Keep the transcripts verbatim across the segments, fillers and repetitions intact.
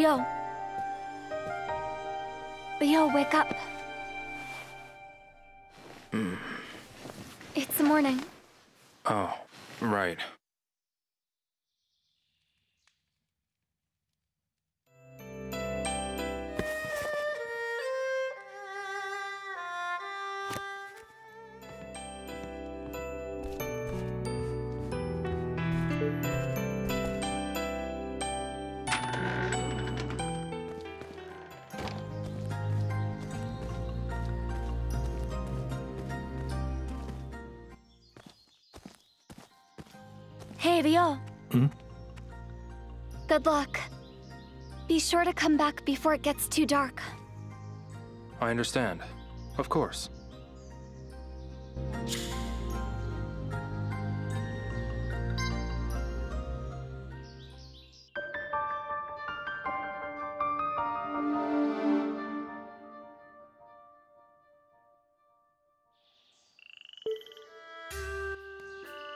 Ryo. Ryo, wake up. Mm. It's the morning. Oh, right. Hey, Ryo. Hmm? Good luck. Be sure to come back before it gets too dark. I understand. Of course.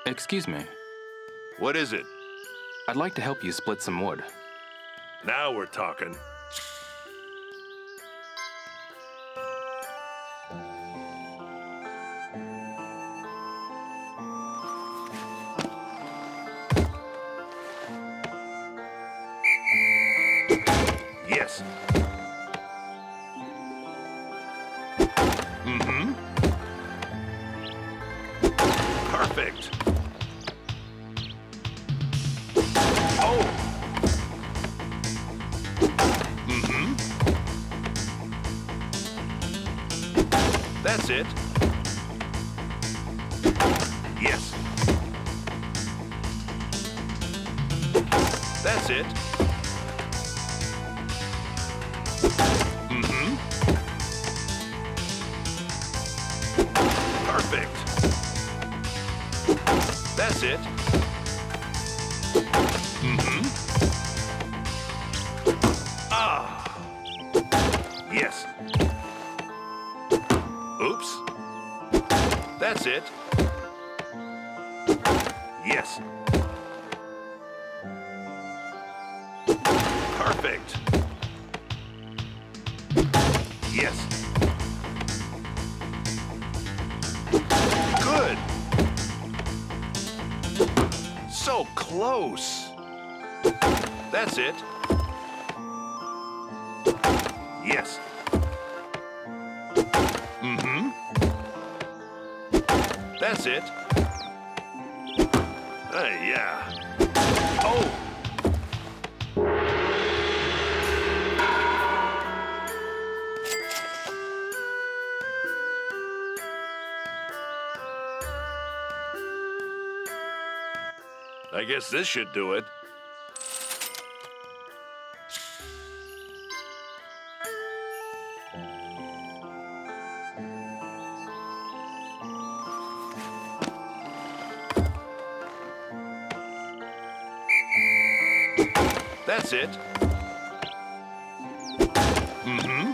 Excuse me. What is it? I'd like to help you split some wood. Now we're talking. Yes. Mm-hmm. Perfect. That's it. Yes. That's it. Mm-hmm. Perfect. That's it. Mm-hmm. Ah. Yes. Oops. That's it. Yes. Perfect. Yes. Good. So close. That's it. Yes. That's it. Uh, yeah. Oh. I guess this should do it. That's it. Mm-hmm.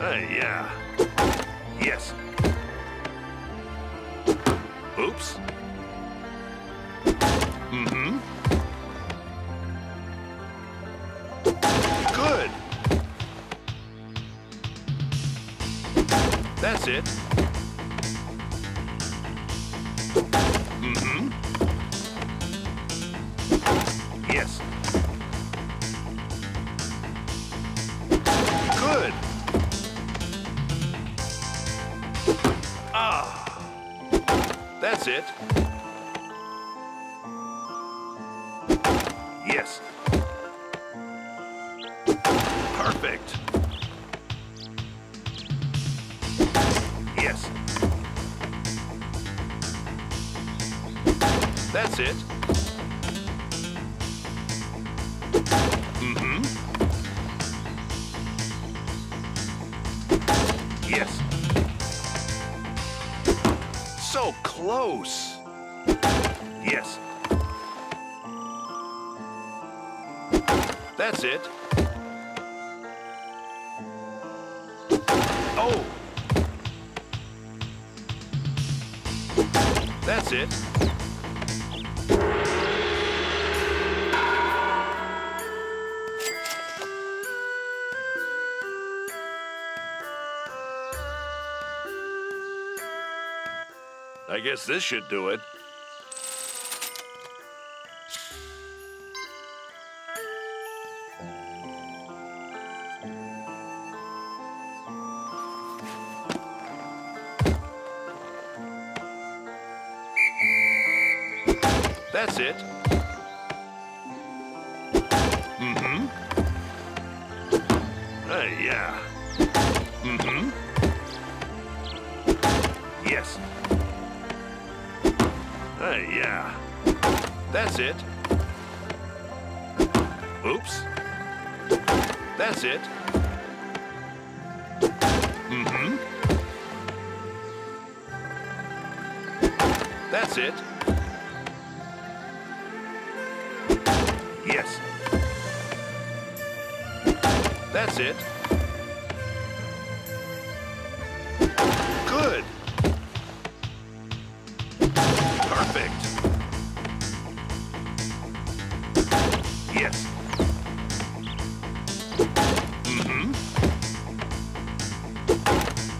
Uh, yeah. Yes. Oops. Mm-hmm. Good. That's it. That's it. Yes. Perfect. Yes. That's it. Mm-hmm. Yes. So close. Yes. That's it. Oh. That's it. I guess this should do it. That's it. Mm-hmm. Uh, yeah. Mm-hmm. Yes. Uh, yeah. That's it. Oops. That's it. Mm-hmm. That's it. Yes. That's it. Good. Perfect. Yes. Mm-hmm.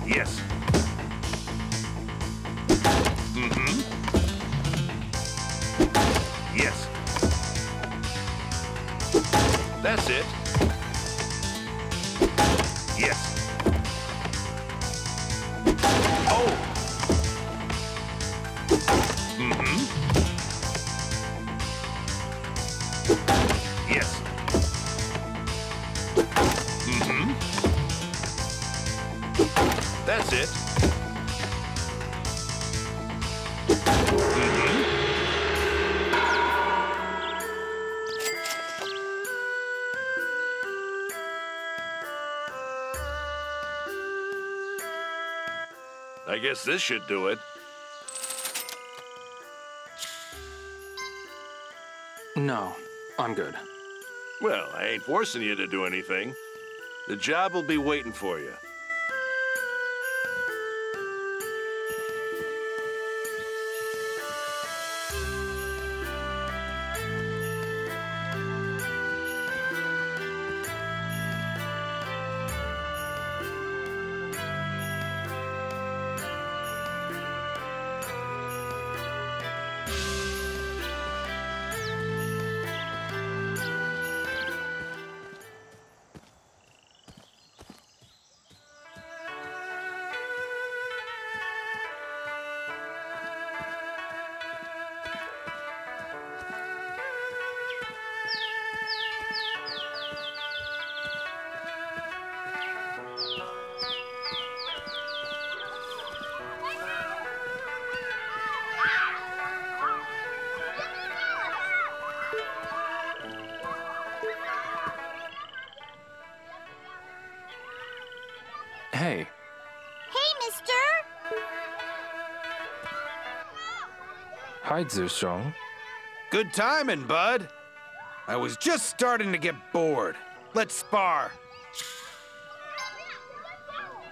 Yes. Mm-hmm. Yes. That's it. Yes. Oh. Mm-hmm. Yes. Mm-hmm. That's it. Mm-hmm. I guess this should do it. No, I'm good. Well, I ain't forcing you to do anything. The job will be waiting for you. Hey. Hey, mister! Hi, Zhu Xiong. Good timing, bud. I was just starting to get bored. Let's spar.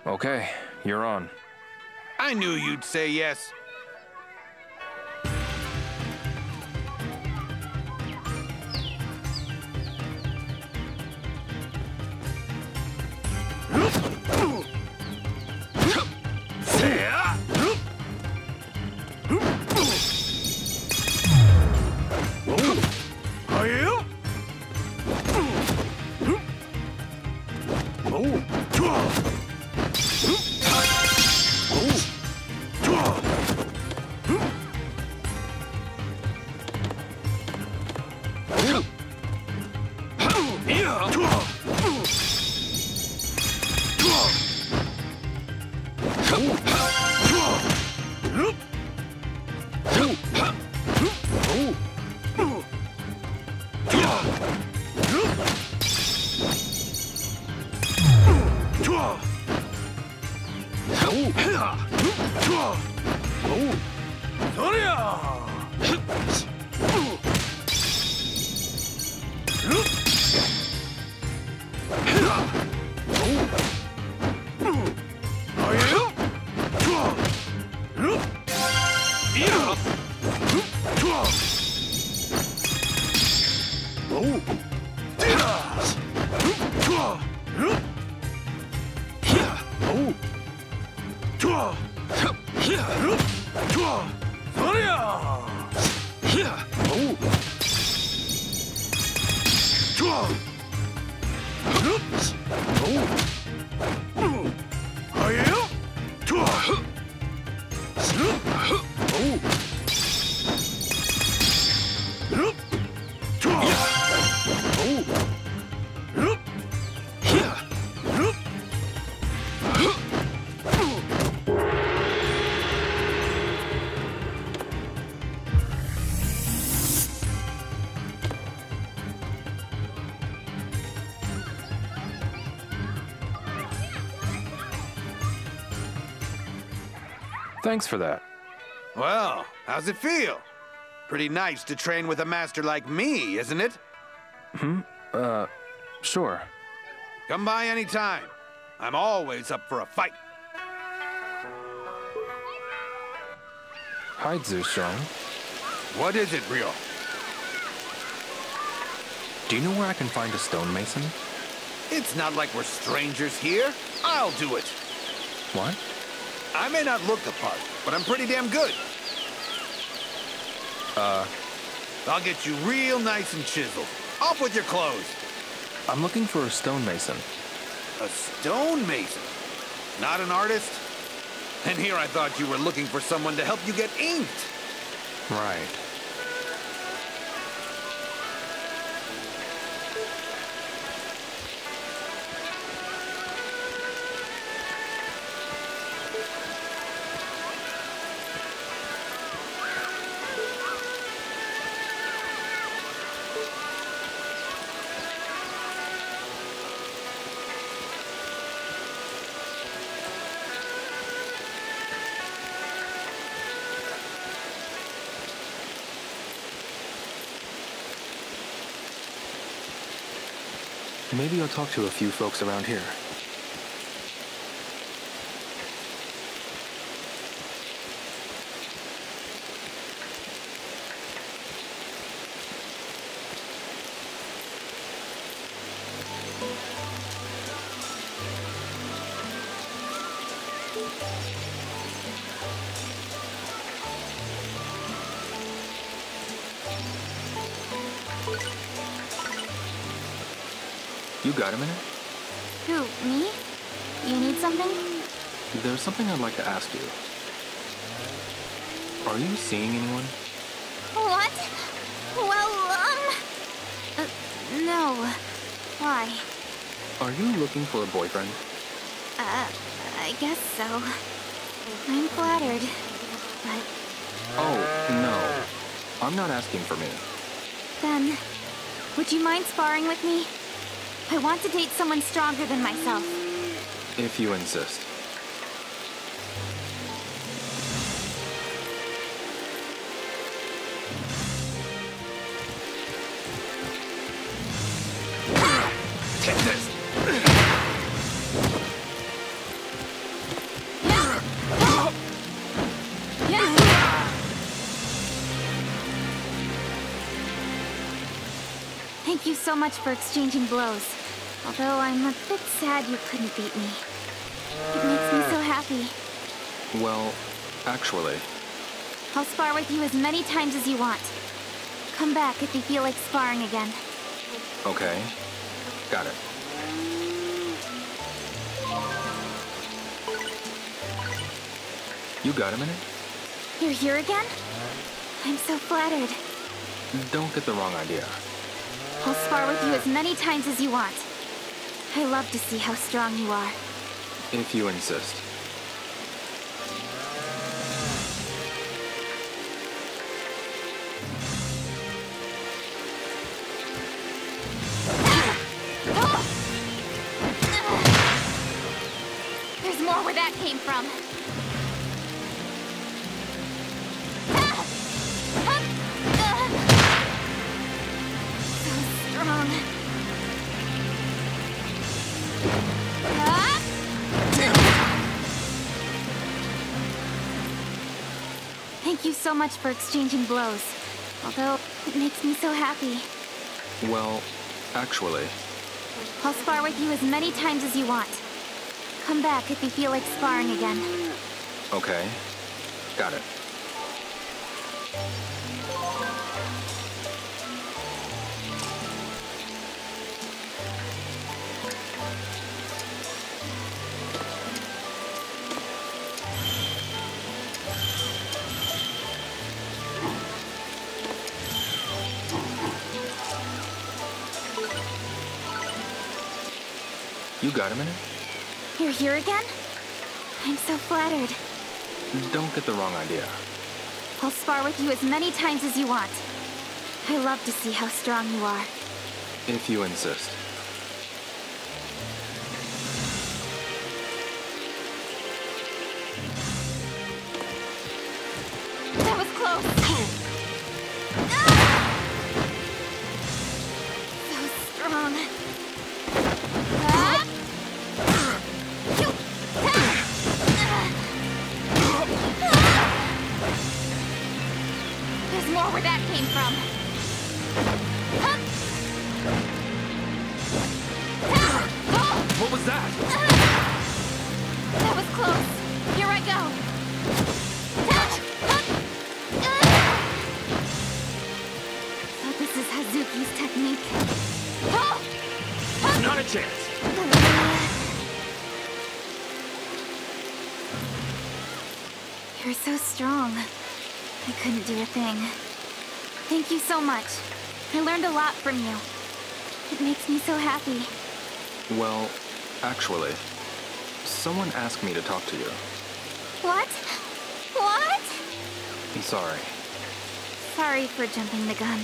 Okay, you're on. I knew you'd say yes. Oh! Thanks for that. Well, how's it feel? Pretty nice to train with a master like me, isn't it? Hmm? Uh, sure. Come by anytime. I'm always up for a fight. Hi, Zhu Xiong. What is it, Ryo? Do you know where I can find a stonemason? It's not like we're strangers here. I'll do it. What? I may not look the part, but I'm pretty damn good. Uh... I'll get you real nice and chiseled. Off with your clothes. I'm looking for a stonemason. A stonemason? Not an artist? And here I thought you were looking for someone to help you get inked. Right. Maybe I'll talk to a few folks around here. You got a minute? Who, me? You need something? There's something I'd like to ask you. Are you seeing anyone? What? Well, um... Uh, no. Why? Are you looking for a boyfriend? Uh, I guess so. I'm flattered, but... Oh, no. I'm not asking for me. Then, would you mind sparring with me? I want to date someone stronger than myself. If you insist. Thank you so much for exchanging blows. Although I'm a bit sad you couldn't beat me. It makes me so happy. Well, actually... I'll spar with you as many times as you want. Come back if you feel like sparring again. Okay. Got it. You got a minute? You're here again? I'm so flattered. Don't get the wrong idea. I'll spar with you as many times as you want. I love to see how strong you are. If you insist. There's more where that came from. So strong. Thank you so much for exchanging blows. Although, it makes me so happy. Well, actually... I'll spar with you as many times as you want. Come back if you feel like sparring again. Okay. Got it. You got a minute? You're here again? I'm so flattered. Don't get the wrong idea. I'll spar with you as many times as you want. I love to see how strong you are. If you insist. That was close! Ah! So strong. Where that came from. What was that? That was close. Here I go. So this is Hazuki's technique. Not a chance. You're so strong. I couldn't do a thing. Thank you so much. I learned a lot from you. It makes me so happy. Well, actually, someone asked me to talk to you. What? What? I'm sorry. Sorry for jumping the gun.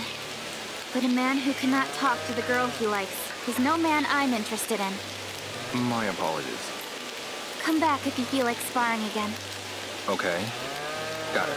But a man who cannot talk to the girl he likes is no man I'm interested in. My apologies. Come back if you feel like sparring again. Okay. Got it.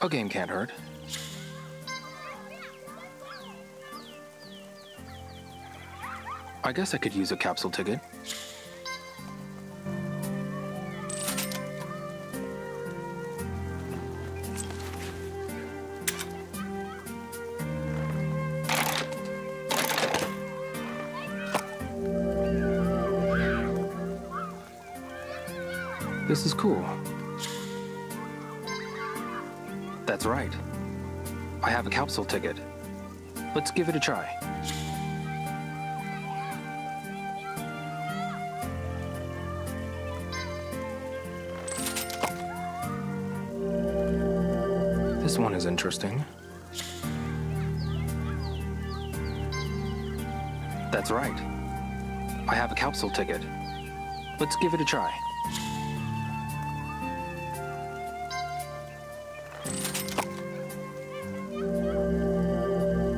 A game can't hurt. I guess I could use a capsule ticket. This is cool. That's right. I have a capsule ticket. Let's give it a try. This one is interesting. That's right. I have a capsule ticket. Let's give it a try.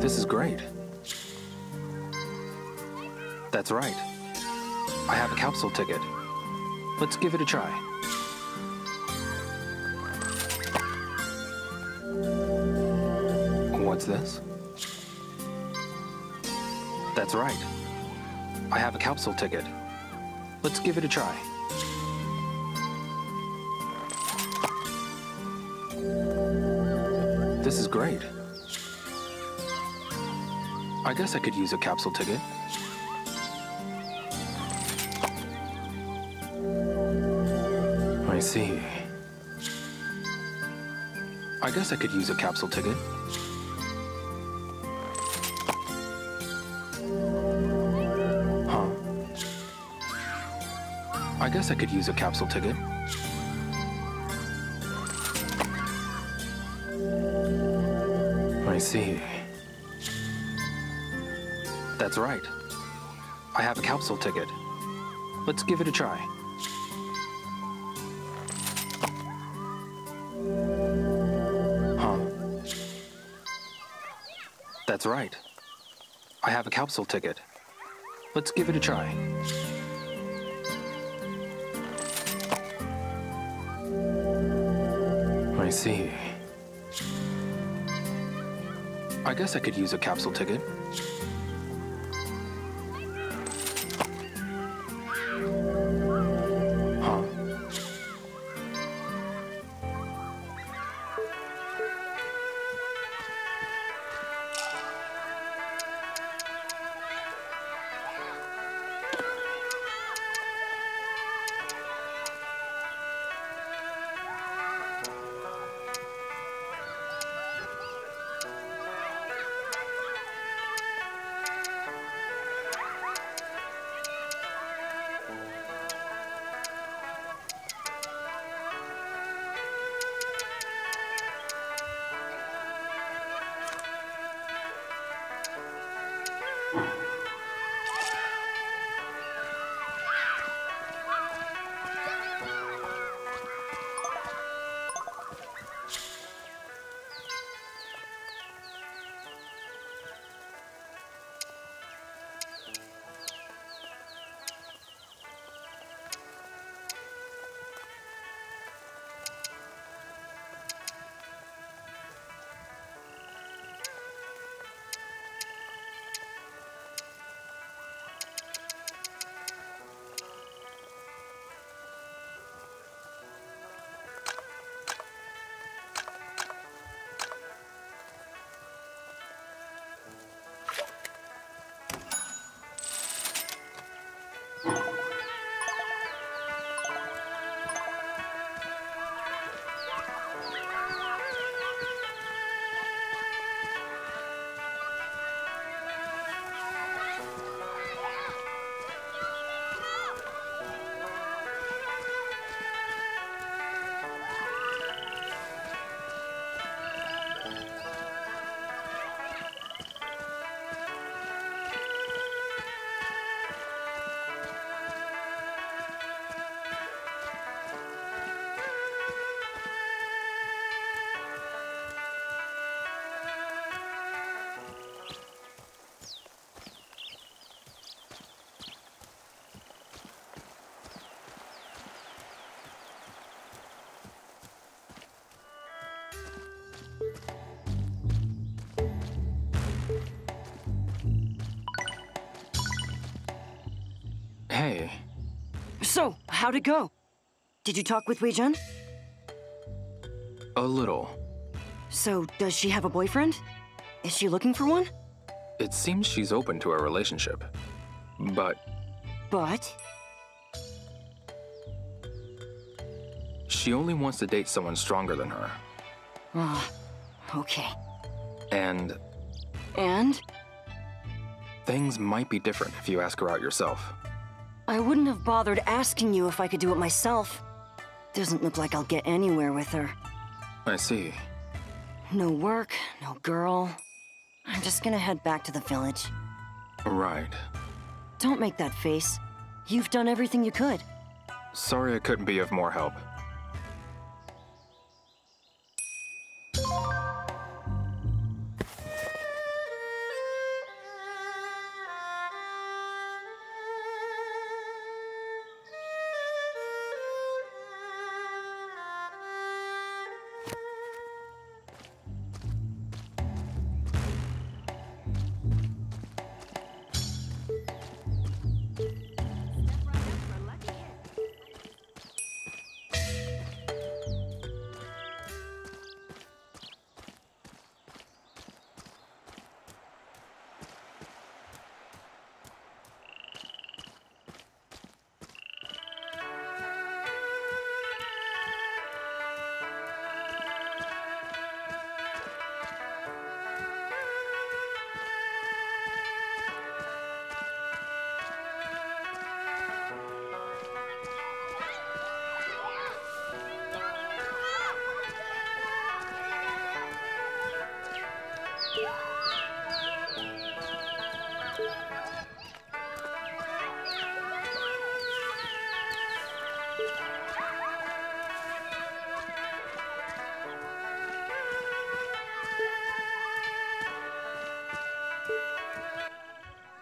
This is great. That's right. I have a capsule ticket. Let's give it a try. What's this? That's right. I have a capsule ticket. Let's give it a try. This is great. I guess I could use a capsule ticket. I see. I guess I could use a capsule ticket. Huh. I guess I could use a capsule ticket. I see. That's right. I have a capsule ticket. Let's give it a try. Huh. That's right. I have a capsule ticket. Let's give it a try. I see. I guess I could use a capsule ticket. Huh. Hey. So, how'd it go? Did you talk with Wei Zhen? A little. So, does she have a boyfriend? Is she looking for one? It seems she's open to a relationship. But... But? She only wants to date someone stronger than her. Ah, uh, okay. And... And? Things might be different if you ask her out yourself. I wouldn't have bothered asking you if I could do it myself. Doesn't look like I'll get anywhere with her. I see. No work, no girl. I'm just gonna head back to the village. Right. Don't make that face. You've done everything you could. Sorry I couldn't be of more help.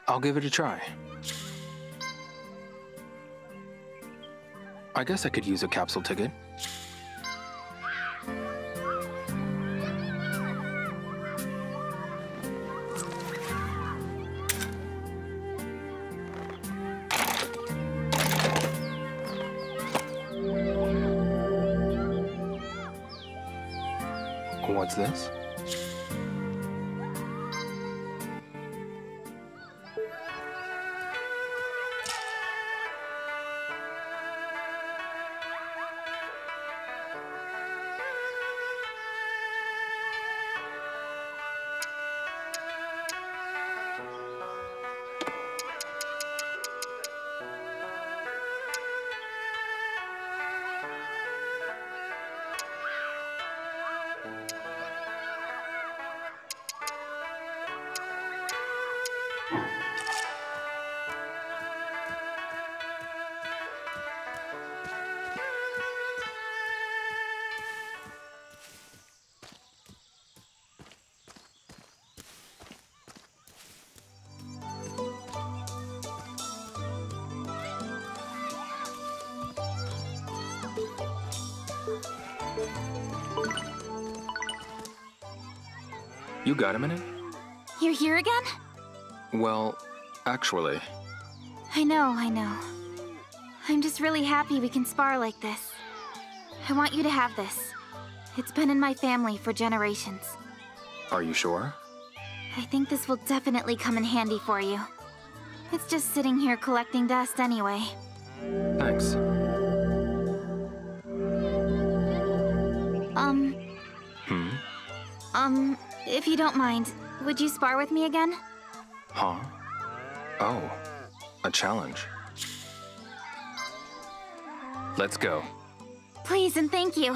I'll give it a try. I guess I could use a capsule ticket. What's this? You got a minute? You're here again? Well, actually... I know, I know. I'm just really happy we can spar like this. I want you to have this. It's been in my family for generations. Are you sure? I think this will definitely come in handy for you. It's just sitting here collecting dust anyway. Thanks. Um... Hmm? Um... If you don't mind, would you spar with me again? Huh? Oh, a challenge. Let's go. Please and thank you.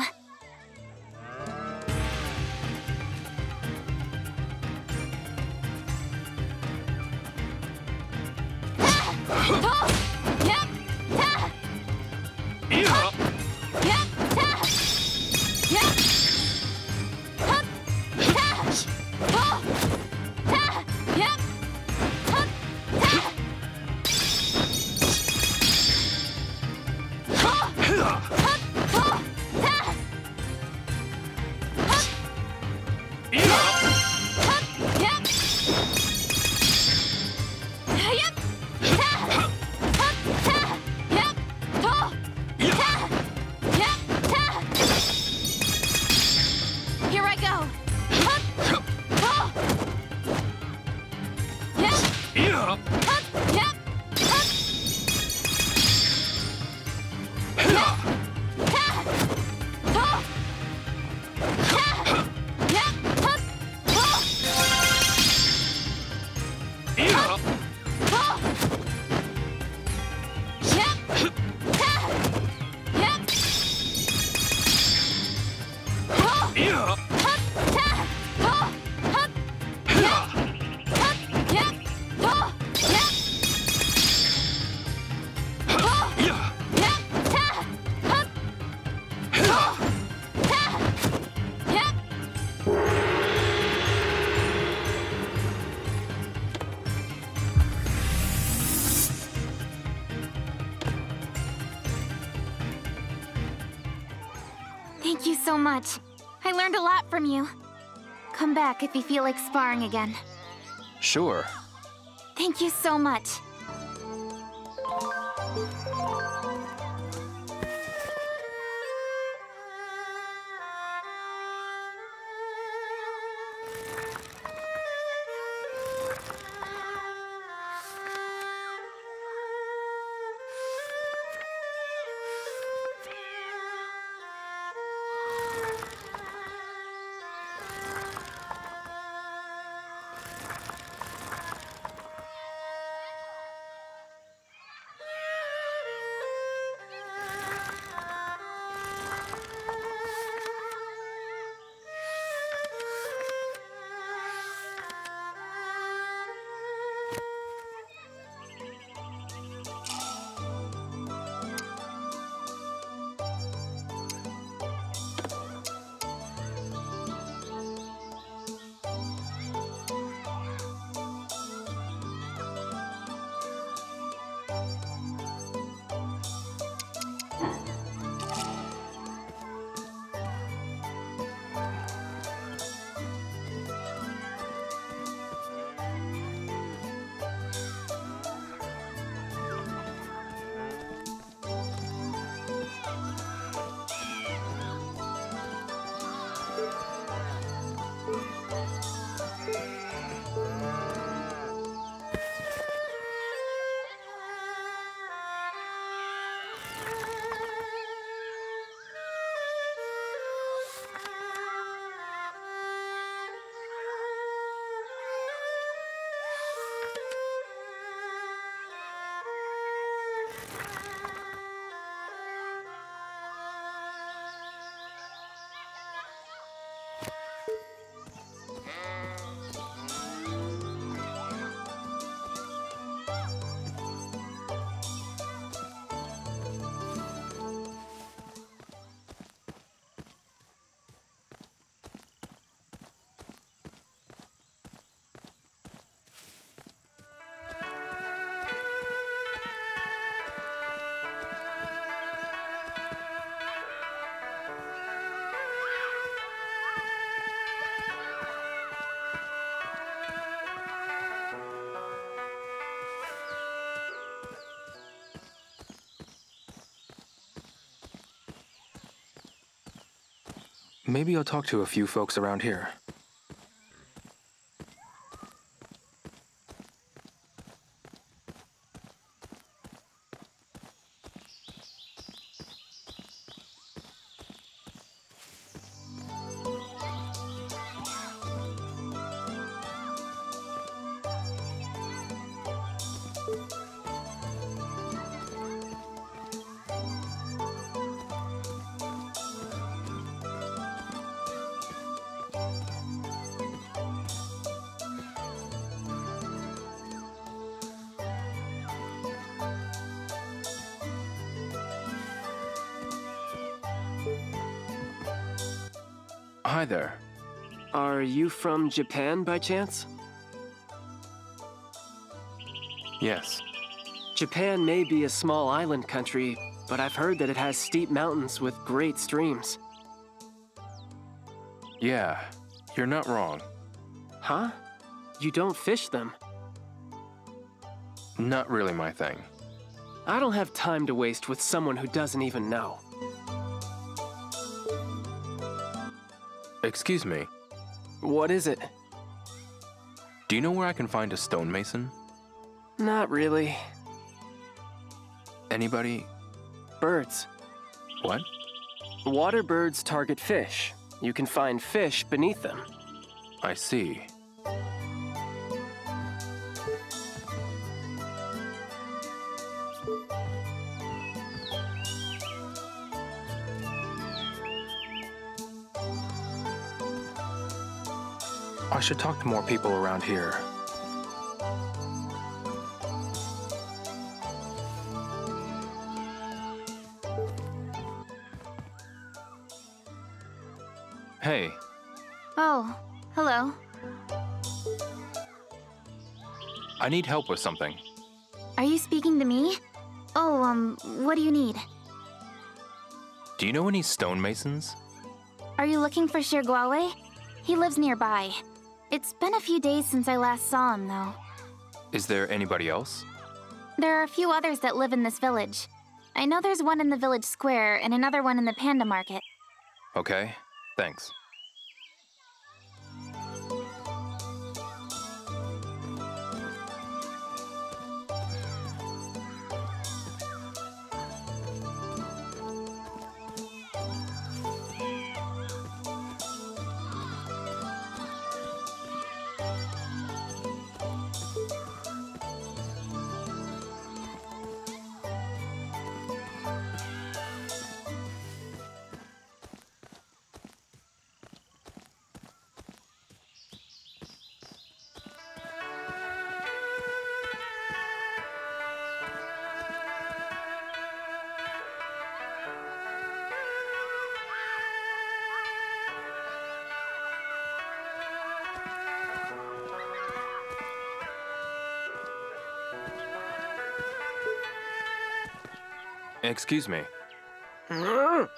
So much. I learned a lot from you. Come back if you feel like sparring again. Sure. Thank you so much. Maybe I'll talk to a few folks around here. Hi there. Are you from Japan by chance? Yes. Japan may be a small island country, but I've heard that it has steep mountains with great streams. Yeah, you're not wrong. Huh? You don't fish them? Not really my thing. I don't have time to waste with someone who doesn't even know. Excuse me. What is it? Do you know where I can find a stonemason? Not really. Anybody? Birds. What? Water birds target fish. You can find fish beneath them. I see. I should talk to more people around here. Hey. Oh, hello. I need help with something. Are you speaking to me? Oh, um, what do you need? Do you know any stonemasons? Are you looking for Shiguawei? He lives nearby. It's been a few days since I last saw him, though. Is there anybody else? There are a few others that live in this village. I know there's one in the village square and another one in the panda market. Okay, thanks. Excuse me. Do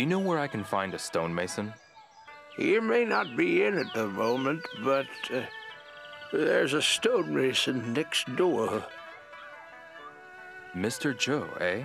you know where I can find a stonemason? He may not be in at the moment, but uh, there's a stonemason next door. Mister Joe, eh?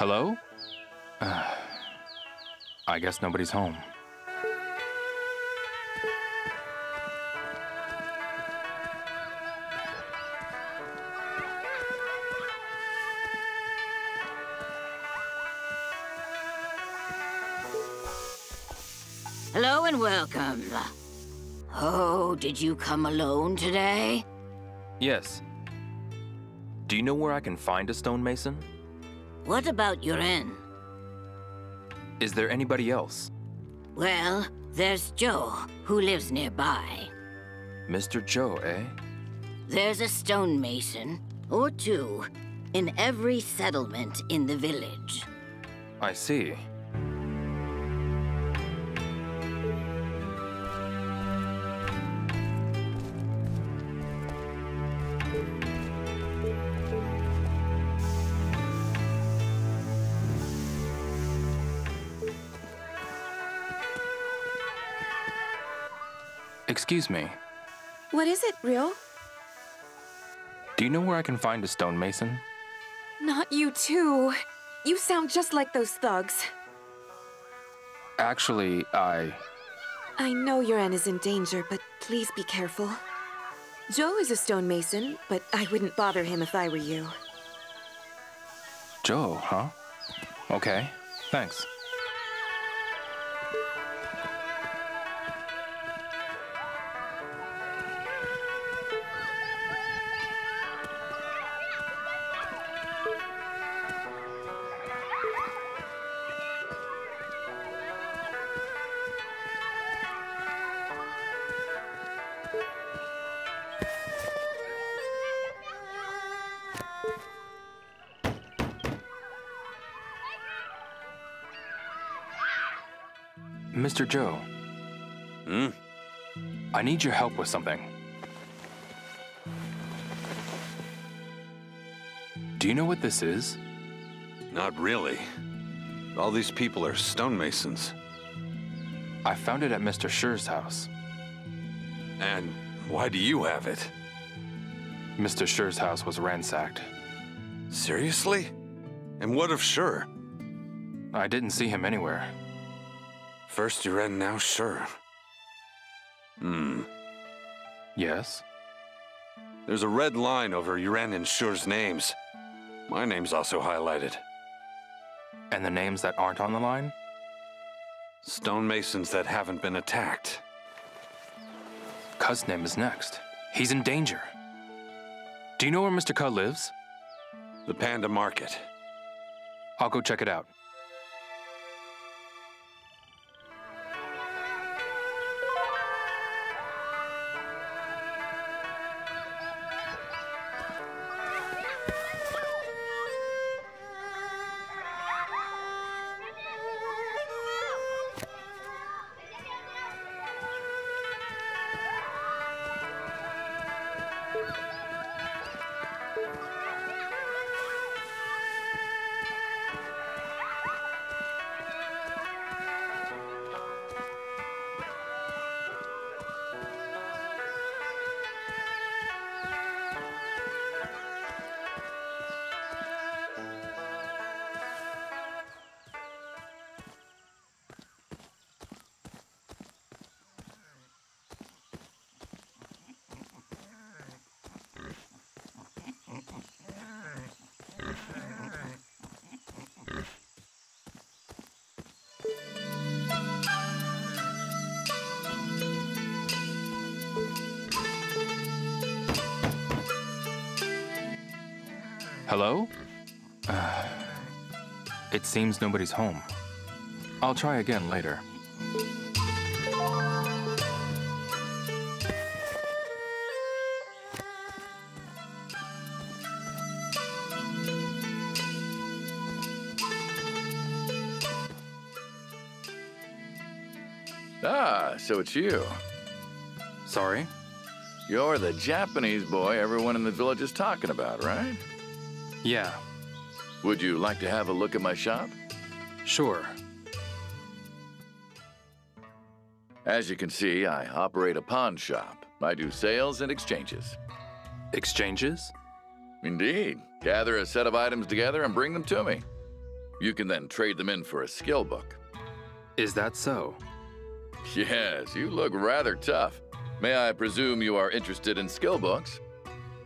Hello? Uh, I guess nobody's home. Hello and welcome. Oh, did you come alone today? Yes. Do you know where I can find a stonemason? What about Yuren? Is there anybody else? Well, there's Joe, who lives nearby. Mister Joe, eh? There's a stonemason, or two, in every settlement in the village. I see. Excuse me. What is it, Ryo? Do you know where I can find a stonemason? Not you too. You sound just like those thugs. Actually, I... I know Yuren is in danger, but please be careful. Zhou is a stonemason, but I wouldn't bother him if I were you. Zhou, huh? Okay, thanks. Mister Zhou. Hmm? I need your help with something. Do you know what this is? Not really. All these people are stonemasons. I found it at Mister Schur's house. And why do you have it? Mister Schur's house was ransacked. Seriously? And what of Schur? I didn't see him anywhere. First Yuren, now Schur. Hmm. Yes? There's a red line over Yuren and Schur's names. My name's also highlighted. And the names that aren't on the line? Stonemasons that haven't been attacked. Ka's name is next. He's in danger. Do you know where Mister Ka lives? The Panda Market. I'll go check it out. Hello? Uh, it seems nobody's home. I'll try again later. Ah, so it's you. Sorry? You're the Japanese boy everyone in the village is talking about, right? Yeah. Would you like to have a look at my shop? Sure. As you can see, I operate a pawn shop. I do sales and exchanges. Exchanges? Indeed. Gather a set of items together and bring them to me. You can then trade them in for a skill book. Is that so? Yes, you look rather tough. May I presume you are interested in skill books?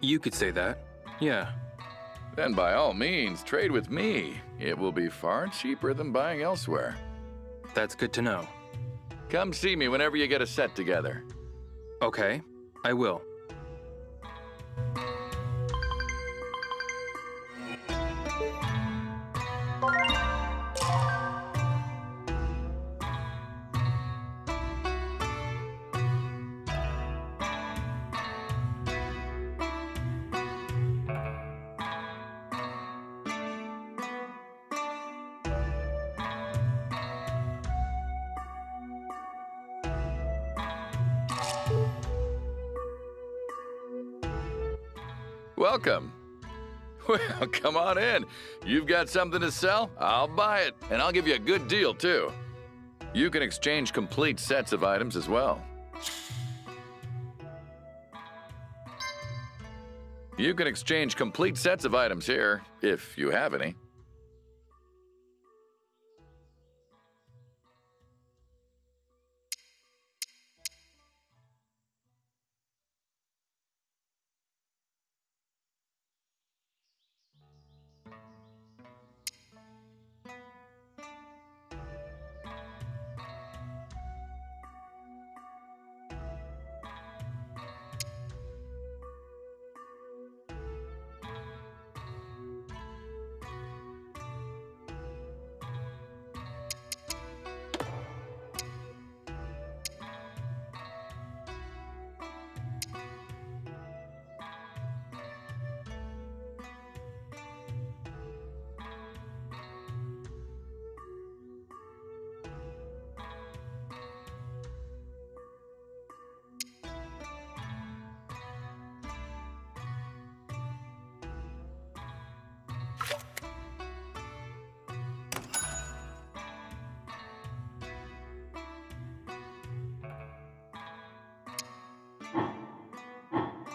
You could say that, yeah. Then by all means, trade with me. It will be far cheaper than buying elsewhere. That's good to know. Come see me whenever you get a set together. Okay, I will. Welcome. Well, come on in. You've got something to sell? I'll buy it, and I'll give you a good deal, too. You can exchange complete sets of items as well. You can exchange complete sets of items here, if you have any.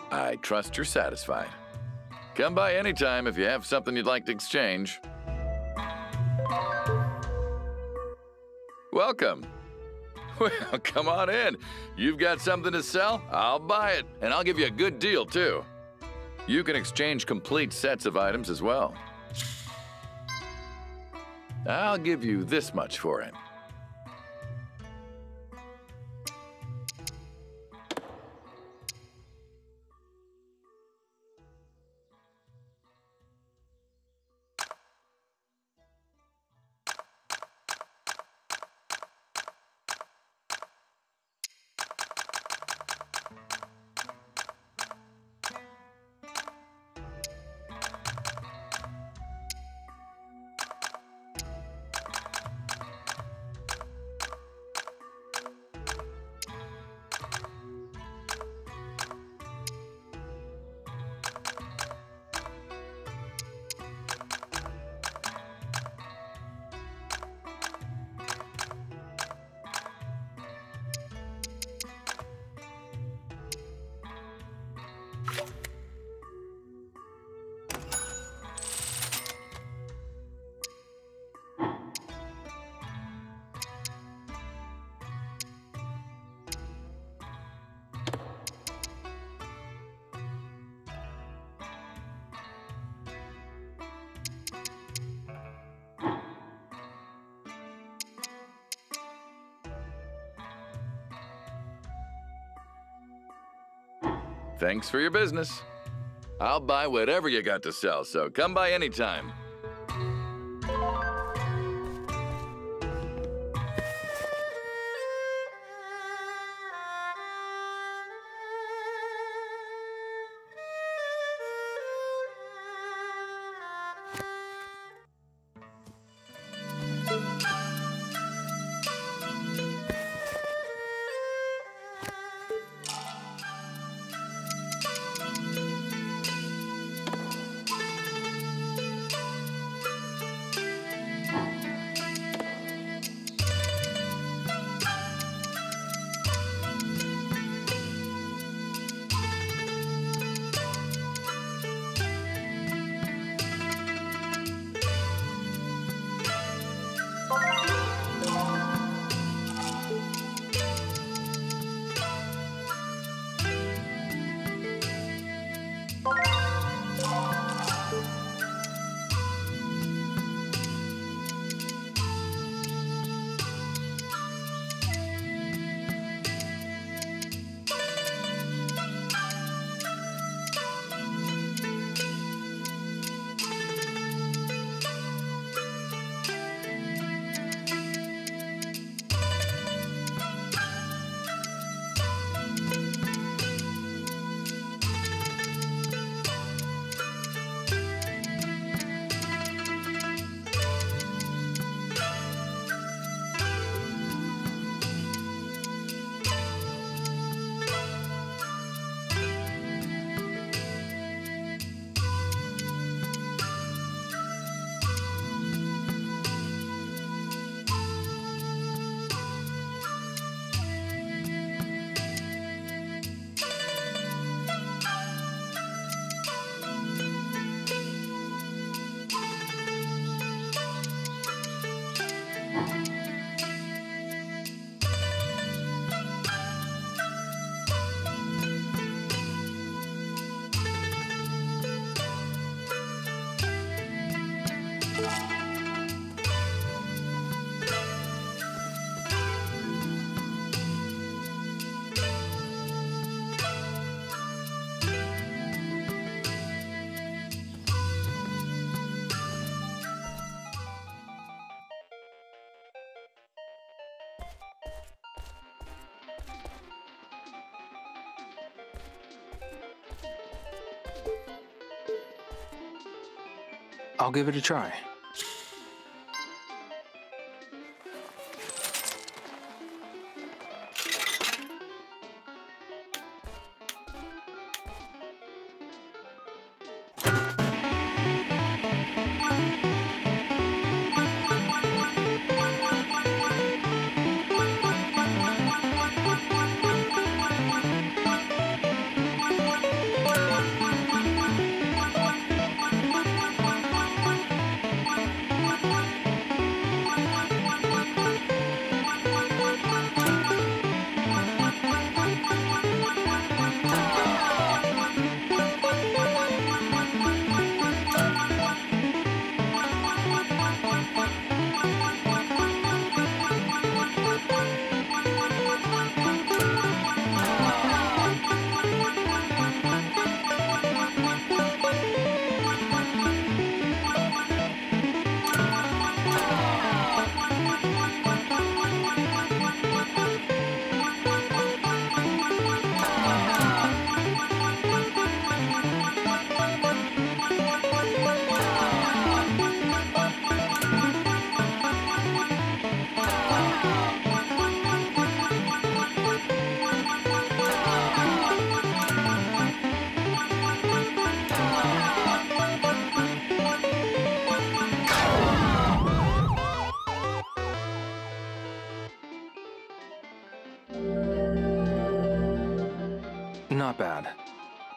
I trust you're satisfied. Come by anytime if you have something you'd like to exchange. Welcome. Well, come on in. You've got something to sell? I'll buy it, and I'll give you a good deal, too. You can exchange complete sets of items as well. I'll give you this much for it. Thanks for your business. I'll buy whatever you got to sell, so come by anytime. I'll give it a try. Not bad,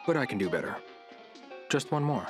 but I can do better. Just one more.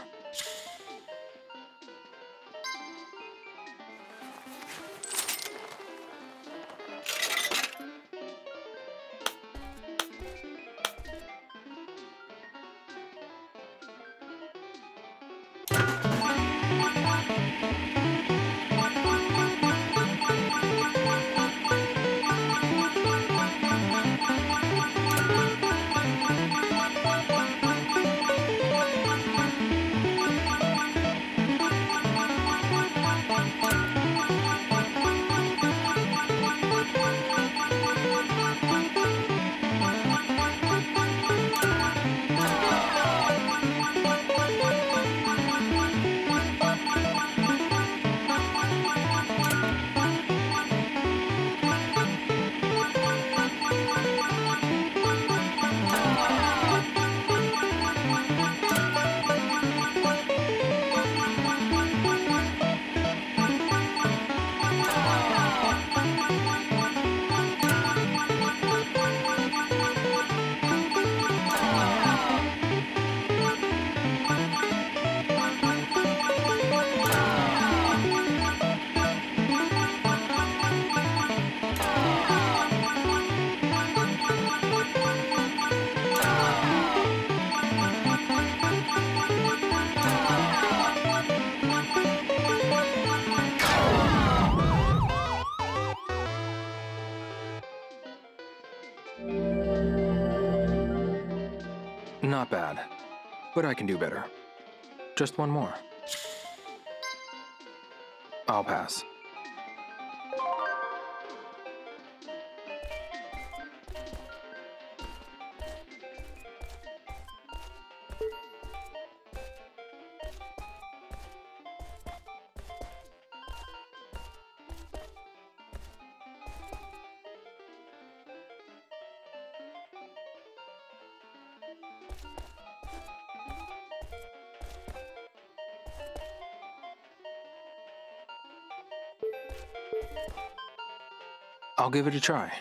Not bad, but I can do better. Just one more. I'll pass. I'll give it a try.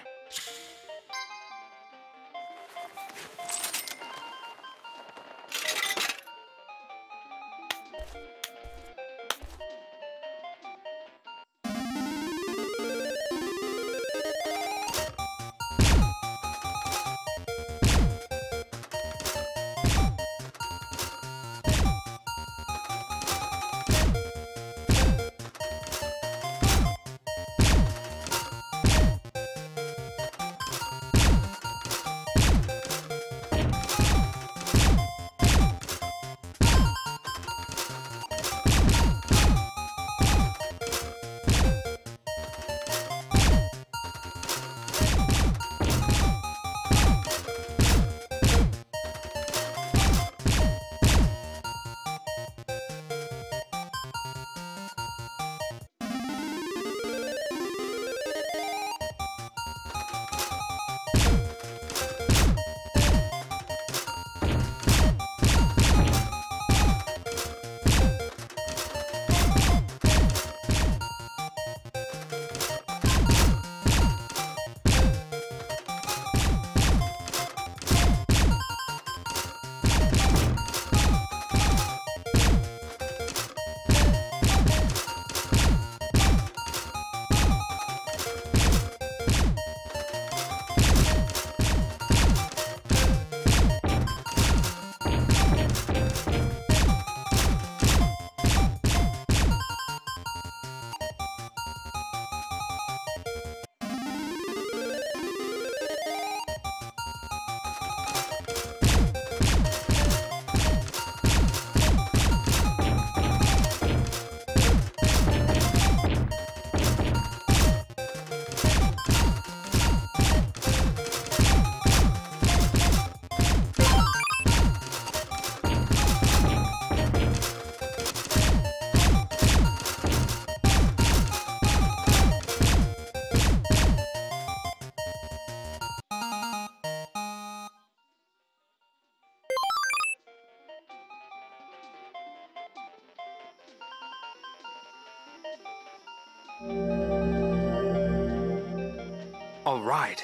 All right.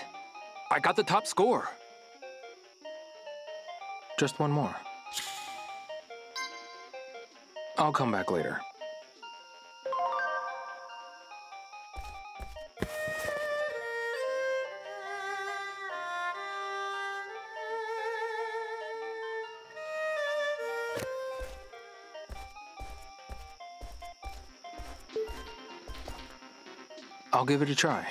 I got the top score. Just one more. I'll come back later. I'll give it a try.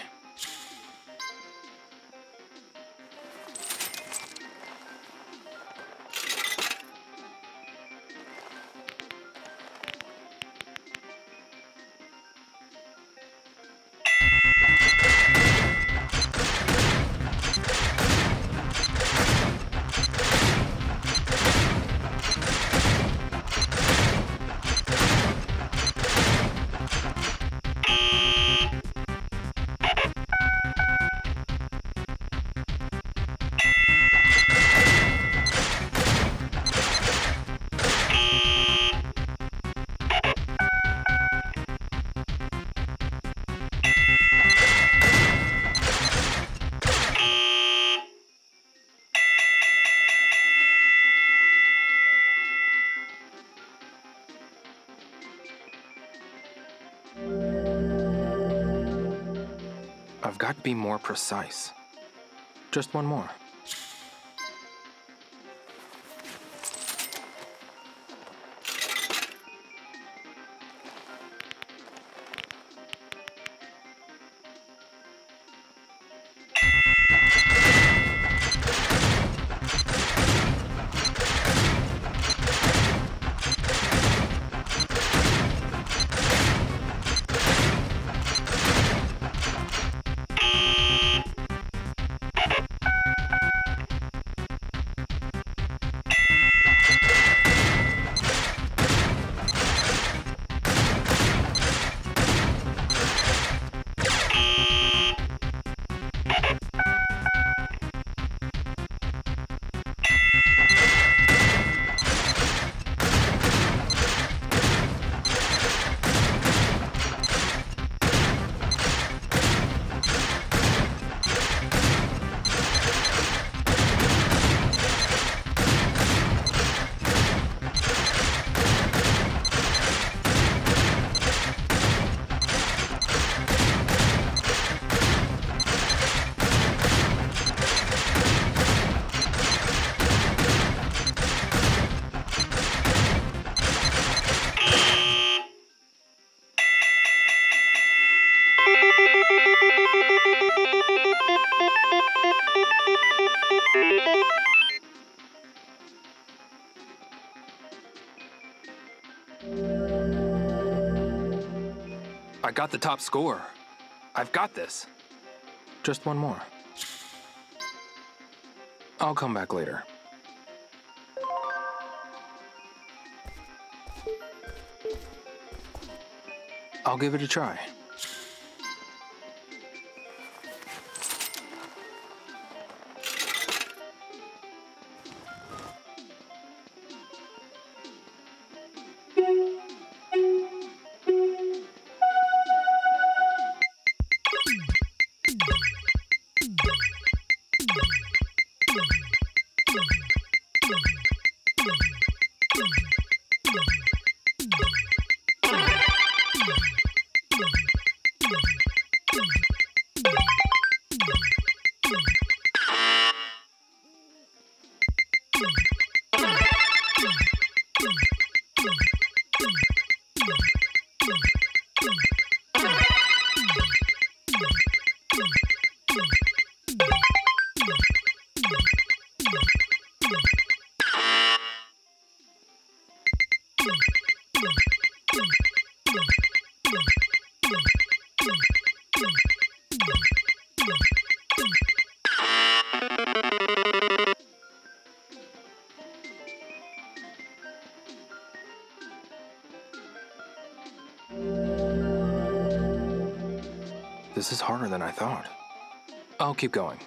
I've got to be more precise. Just one more. I got the top score. I've got this. Just one more. I'll come back later. I'll give it a try. This is harder than I thought. I'll keep going.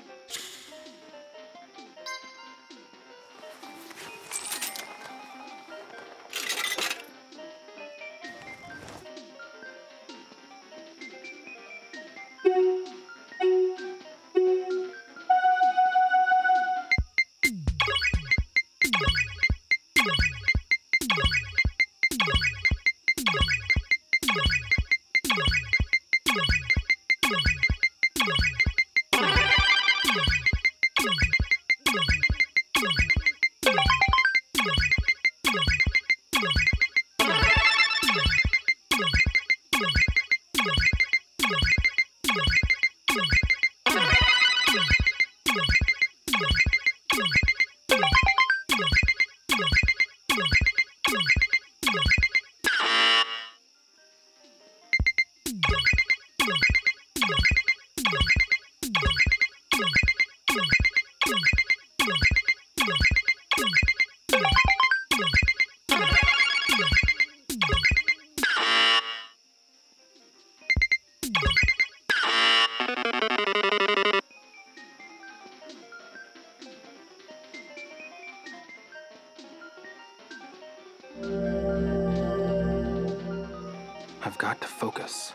I've got to focus.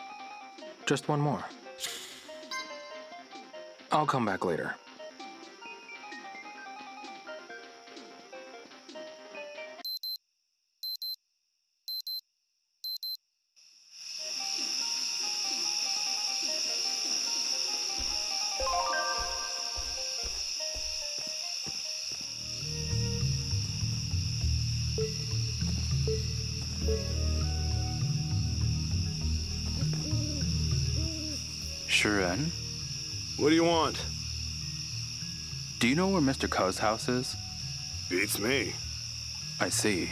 Just one more. I'll come back later. Yuren? What do you want? Do you know where Mister Ka's house is? Beats me. I see.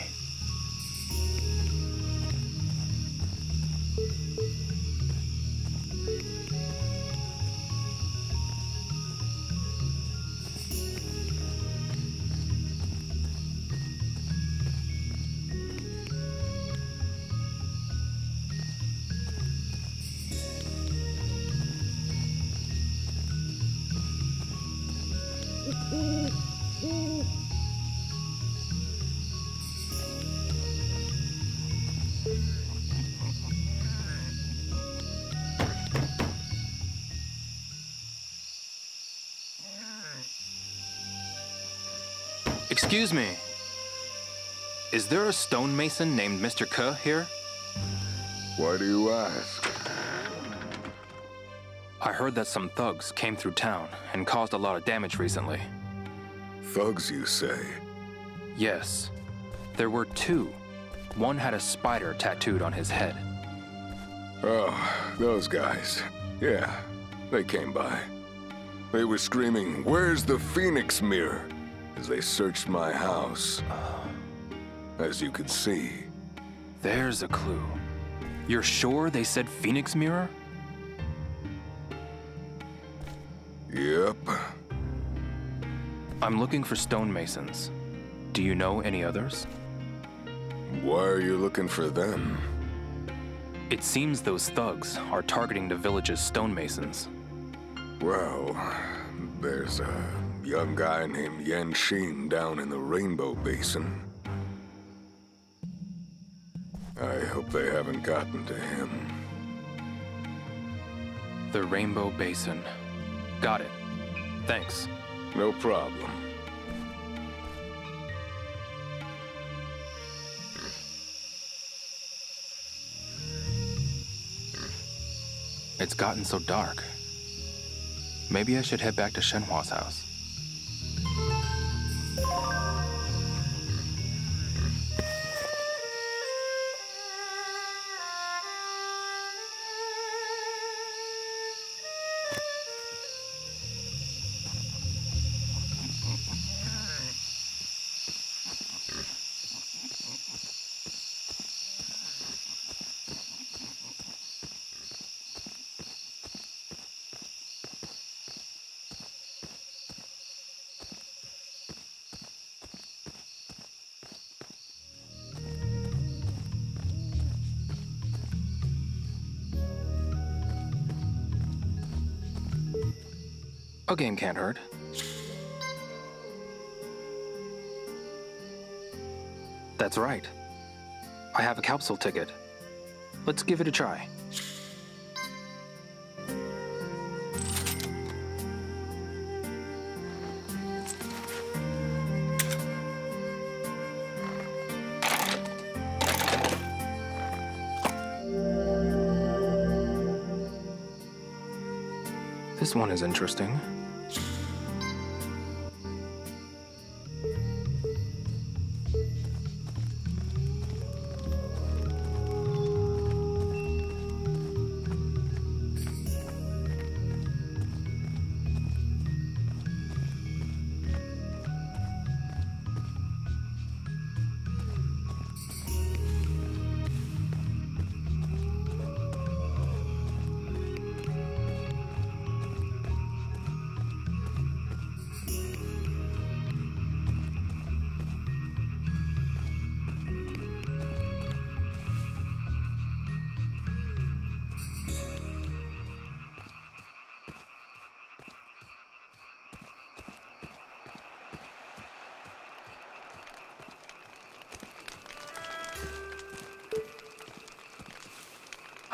Excuse me. Is there a stonemason named Mister Ka here? Why do you ask? I heard that some thugs came through town and caused a lot of damage recently. Thugs, you say? Yes. There were two. One had a spider tattooed on his head. Oh, those guys. Yeah, they came by. They were screaming, "Where's the Phoenix Mirror?" as they searched my house. As you can see. There's a clue. You're sure they said Phoenix Mirror? Yep. I'm looking for stonemasons. Do you know any others? Why are you looking for them? It seems those thugs are targeting the village's stonemasons. Well, there's a young guy named Yan Xing down in the Rainbow Basin. I hope they haven't gotten to him. The Rainbow Basin. Got it. Thanks. No problem. It's gotten so dark. Maybe I should head back to Shenhua's house. A game can't hurt. That's right. I have a capsule ticket. Let's give it a try. This one is interesting.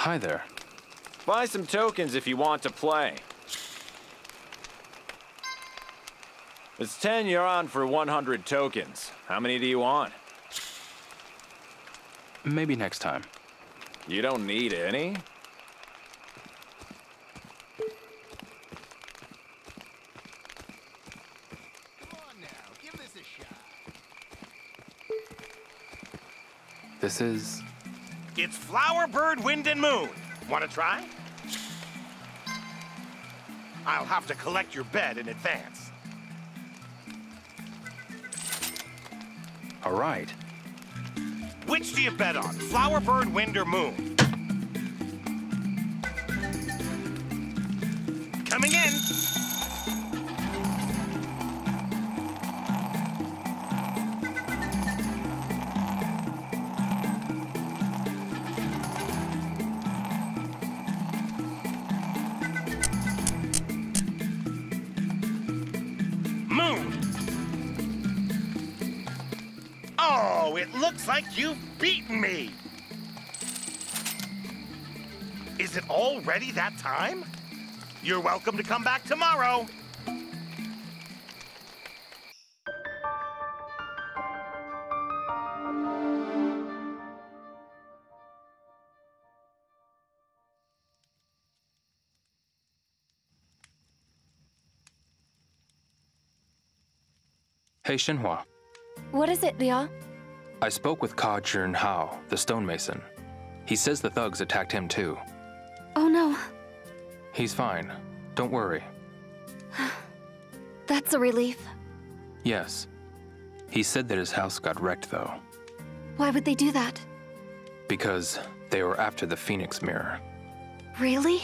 Hi there. Buy some tokens if you want to play. It's ten yuan for one hundred tokens. How many do you want? Maybe next time. You don't need any? This is... It's Flower, Bird, Wind, and Moon. Wanna try? I'll have to collect your bed in advance. All right. Which do you bet on? Flower, Bird, Wind, or Moon? Coming in! Like you've beaten me! Is it already that time? You're welcome to come back tomorrow! Hey, Shenhua. What is it, Leah? I spoke with Ka Jun Hao, the stonemason. He says the thugs attacked him too. Oh no. He's fine. Don't worry. That's a relief. Yes. He said that his house got wrecked though. Why would they do that? Because they were after the Phoenix Mirror. Really?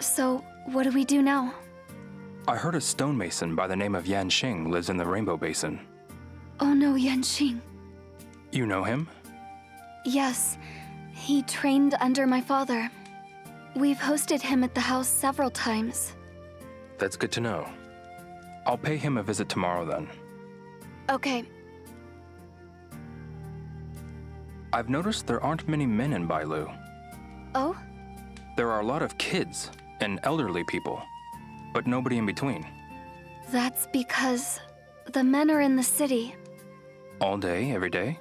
So what do we do now? I heard a stonemason by the name of Yan Xing lives in the Rainbow Basin. Oh no, Yan Xing. You know him? Yes. He trained under my father. We've hosted him at the house several times. That's good to know. I'll pay him a visit tomorrow then. Okay. I've noticed there aren't many men in Bailu. Oh? There are a lot of kids and elderly people, but nobody in between. That's because the men are in the city. All day, every day?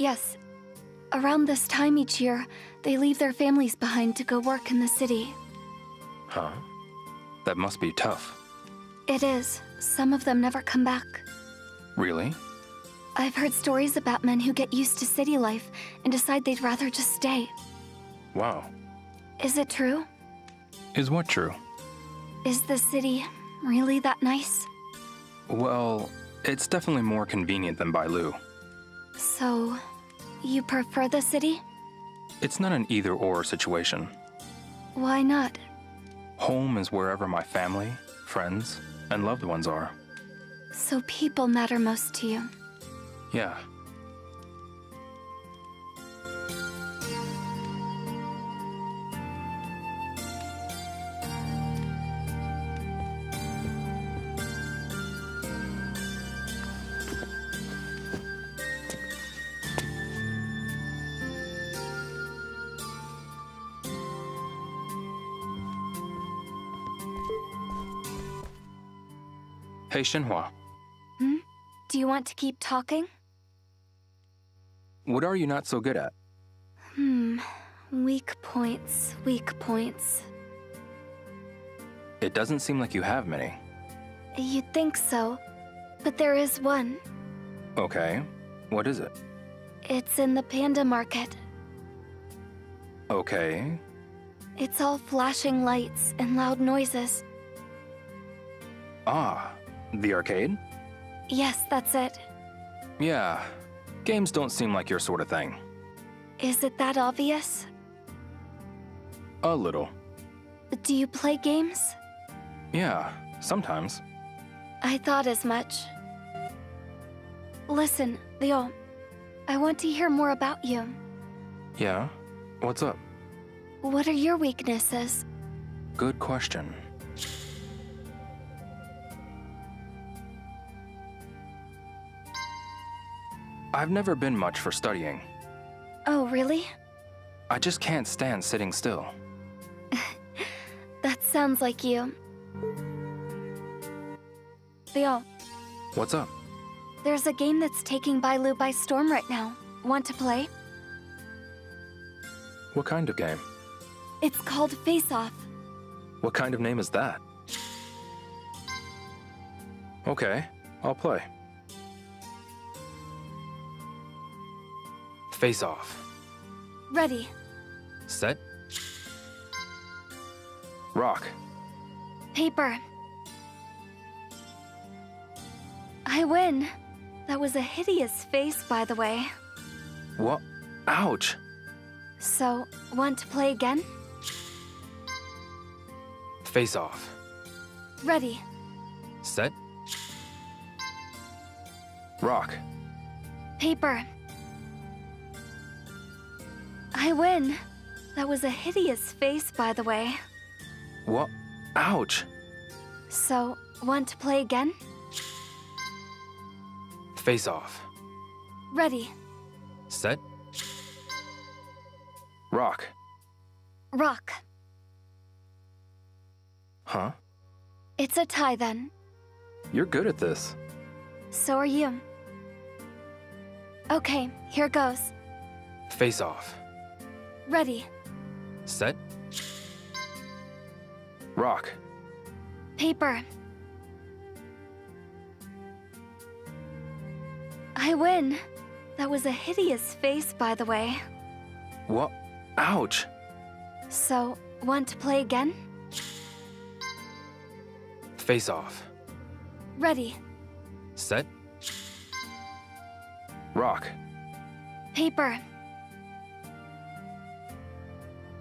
Yes. Around this time each year, they leave their families behind to go work in the city. Huh? That must be tough. It is. Some of them never come back. Really? I've heard stories about men who get used to city life and decide they'd rather just stay. Wow. Is it true? Is what true? Is the city really that nice? Well, it's definitely more convenient than Bailu. So, you prefer the city? It's not an either-or situation. Why not? Home is wherever my family, friends, and loved ones are. So people matter most to you? Yeah. Hey, Shenhua. Hmm? Do you want to keep talking? What are you not so good at? Hmm. Weak points, weak points. It doesn't seem like you have many. You'd think so, but there is one. Okay. What is it? It's in the panda market. Okay. It's all flashing lights and loud noises. Ah. The arcade? Yes, that's it. Yeah. Games don't seem like your sort of thing. Is it that obvious? A little. Do you play games? Yeah, sometimes. I thought as much. Listen, Leo. I want to hear more about you. Yeah? What's up? What are your weaknesses? Good question. I've never been much for studying. Oh, really? I just can't stand sitting still. That sounds like you. Leo. What's up? There's a game that's taking Bailu by storm right now. Want to play? What kind of game? It's called Face Off. What kind of name is that? Okay, I'll play. Face Off. Ready. Set. Rock. Paper. I win. That was a hideous face, by the way. What? Ouch. So, want to play again? Face Off. Ready. Set. Rock. Paper. I win. That was a hideous face, by the way. What? Ouch. So, want to play again? Face Off. Ready. Set. Rock. Rock. Huh? It's a tie, then. You're good at this. So are you. Okay, here goes. Face Off. Ready. Set. Rock. Paper. I win. That was a hideous face, by the way. What? Ouch. So, want to play again? Face Off. Ready. Set. Rock. Paper.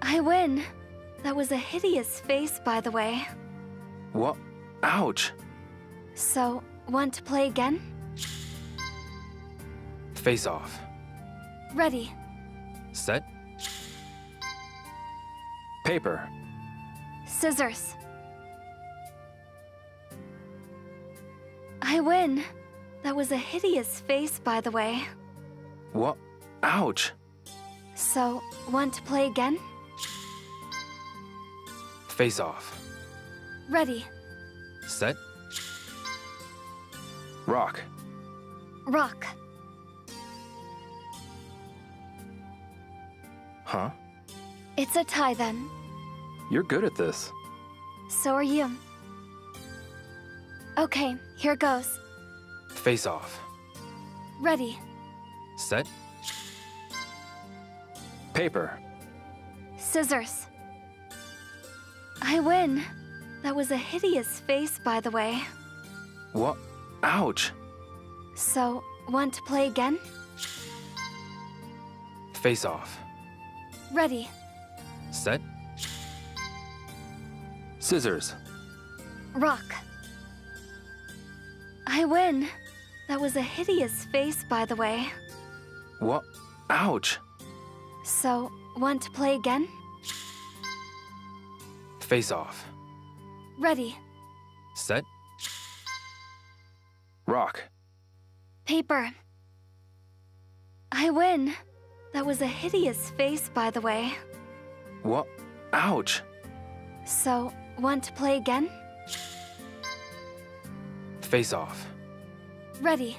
I win. That was a hideous face, by the way. What? Ouch. So, want to play again? Face Off. Ready. Set. Paper. Scissors. I win. That was a hideous face, by the way. What? Ouch. So, want to play again? Face Off. Ready. Set. Rock. Rock. Huh? It's a tie, then. You're good at this. So are you. Okay, here goes. Face Off. Ready. Set. Paper. Scissors. I win. That was a hideous face, by the way. What? Ouch. So, want to play again? Face Off. Ready. Set. Scissors. Rock. I win. That was a hideous face, by the way. What? Ouch. So, want to play again? Face Off. Ready. Set. Rock. Paper. I win. That was a hideous face, by the way. What? Ouch. So, want to play again? Face Off. Ready.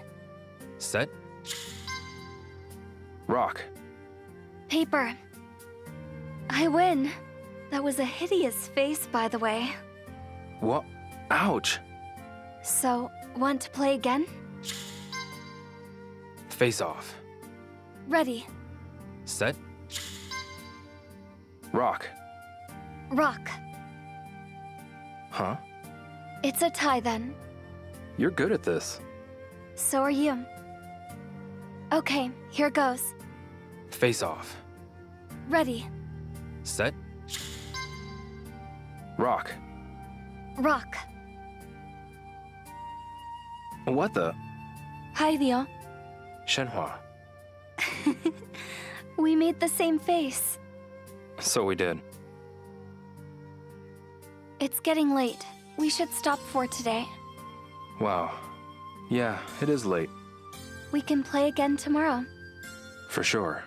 Set. Rock. Paper. I win. That was a hideous face, by the way. What? Ouch. So, want to play again? Face Off. Ready. Set. Rock. Rock. Huh? It's a tie, then. You're good at this. So are you. Okay, here goes. Face Off. Ready. Set. Rock. Rock. What the? Hi, Vion. Shenhua. We made the same face. So we did. It's getting late. We should stop for today. Wow. Yeah, it is late. We can play again tomorrow. For sure.